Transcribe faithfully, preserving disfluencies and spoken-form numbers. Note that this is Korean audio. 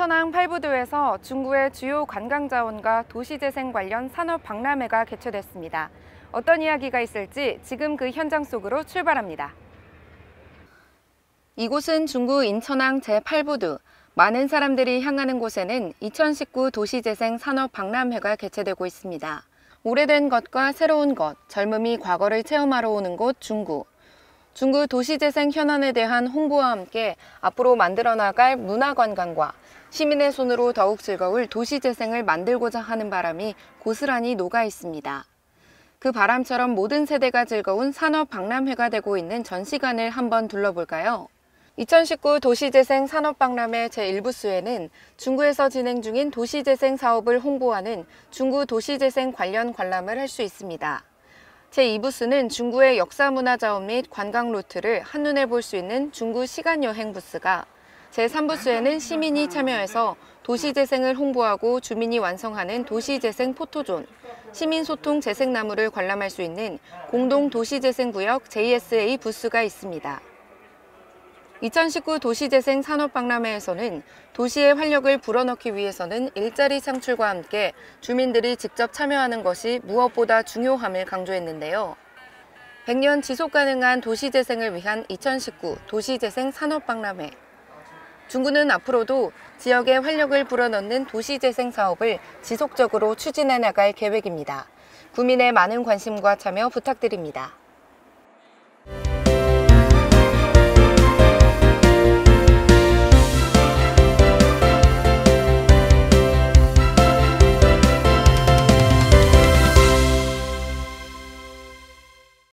인천항 팔부도에서 중구의 주요 관광자원과 도시재생 관련 산업 박람회가 개최됐습니다. 어떤 이야기가 있을지 지금 그 현장 속으로 출발합니다. 이곳은 중구 인천항 제팔부두. 많은 사람들이 향하는 곳에는 이천십구 도시재생 산업 박람회가 개최되고 있습니다. 오래된 것과 새로운 것, 젊음이 과거를 체험하러 오는 곳 중구. 중구 도시재생 현안에 대한 홍보와 함께 앞으로 만들어 나갈 문화관광과 시민의 손으로 더욱 즐거울 도시재생을 만들고자 하는 바람이 고스란히 녹아 있습니다. 그 바람처럼 모든 세대가 즐거운 산업 박람회가 되고 있는 전시관을 한번 둘러볼까요? 이천십구 도시재생 산업박람회 제일 부수에는 중구에서 진행 중인 도시재생 사업을 홍보하는 중구 도시재생 관련 관람을 할 수 있습니다. 제이 부수는 중구의 역사문화 자원 및 관광 루트를 한눈에 볼 수 있는 중구 시간여행 부스가, 제삼 부수에는 시민이 참여해서 도시재생을 홍보하고 주민이 완성하는 도시재생 포토존, 시민소통 재생나무를 관람할 수 있는 공동도시재생구역 제이에스에이 부스가 있습니다. 이천십구 도시재생 산업박람회에서는 도시의 활력을 불어넣기 위해서는 일자리 창출과 함께 주민들이 직접 참여하는 것이 무엇보다 중요함을 강조했는데요. 백 년 지속가능한 도시재생을 위한 이천십구 도시재생 산업박람회. 중구는 앞으로도 지역의 활력을 불어넣는 도시재생 사업을 지속적으로 추진해 나갈 계획입니다. 구민의 많은 관심과 참여 부탁드립니다.